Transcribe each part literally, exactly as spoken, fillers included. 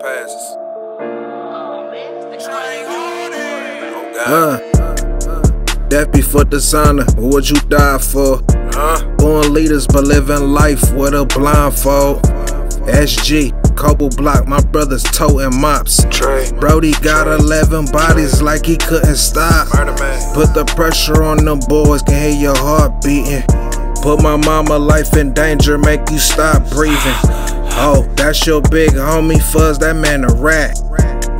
passes. Uh, that be for designer, what you die for? Huh? Born leaders but living life with a blindfold. S G. Cobble block, my brother's toting mops. Trai, Brody got Trai, eleven bodies Trai, like he couldn't stop. Put the pressure on them boys, can hear your heart beating. Put my mama life in danger, make you stop breathing. Oh, that's your big homie Fuzz, that man a rat.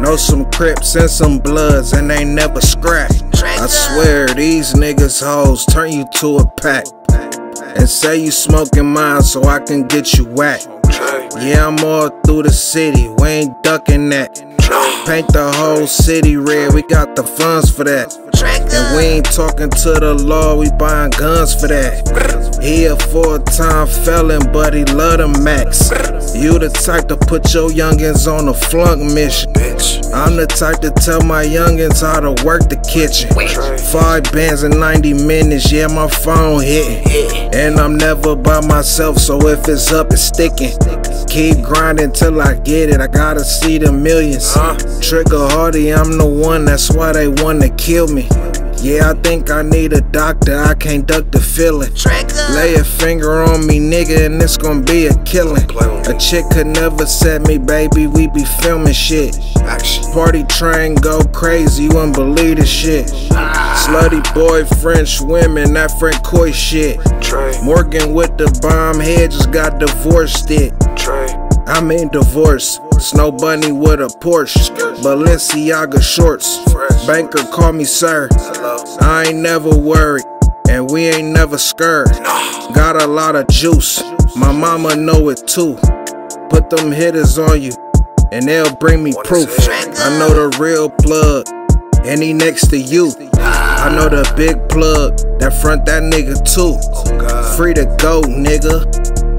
Know some Crips and some Bloods and they never scrap. I swear these niggas hoes turn you to a pack. And say you smoking mine so I can get you whacked. Yeah, I'm all through the city, we ain't ducking that. Paint the whole city red, we got the funds for that. And we ain't talking to the law, we buying guns for that. He a four-time felon, but he love the max. You the type to put your youngins on a flunk mission. I'm the type to tell my youngins how to work the kitchen. Five bands in ninety minutes, yeah, my phone hitting. And I'm never by myself, so if it's up, it's sticking. Keep grinding till I get it, I gotta see the millions. Trigger Hardy, I'm the one, that's why they wanna kill me. Yeah, I think I need a doctor, I can't duck the feeling. Lay a finger on me, nigga, and it's gonna be a killing. A chick could never set me, baby, we be filming shit. Party train go crazy, you wouldn't believe the shit. Slutty boy, French women, that Frank Coy shit. Morgan with the bomb head just got divorced it. I mean divorce. Snow Bunny with a Porsche, Balenciaga shorts. Banker call me sir, I ain't never worried, and we ain't never scared. Got a lot of juice, my mama know it too. Put them hitters on you, and they'll bring me proof. I know the real plug, and he next to you. I know the big plug, that front that nigga too. Free to go nigga,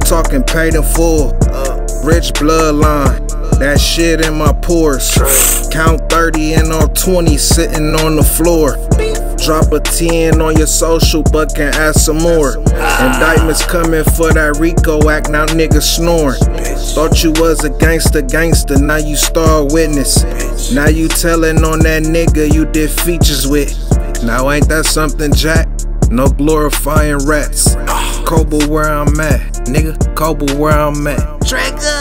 talking paid in full. Rich bloodline, that shit in my pores. Count thirty and all twenty sitting on the floor. Drop a ten on your social but can ask some more. Indictments coming for that RICO act, now niggas snoring. Thought you was a gangster gangster, now you star witness. Now you telling on that nigga you did features with. Now ain't that something, Jack? No glorifying rats. Cobble where I'm at, nigga, Cobble where I'm at.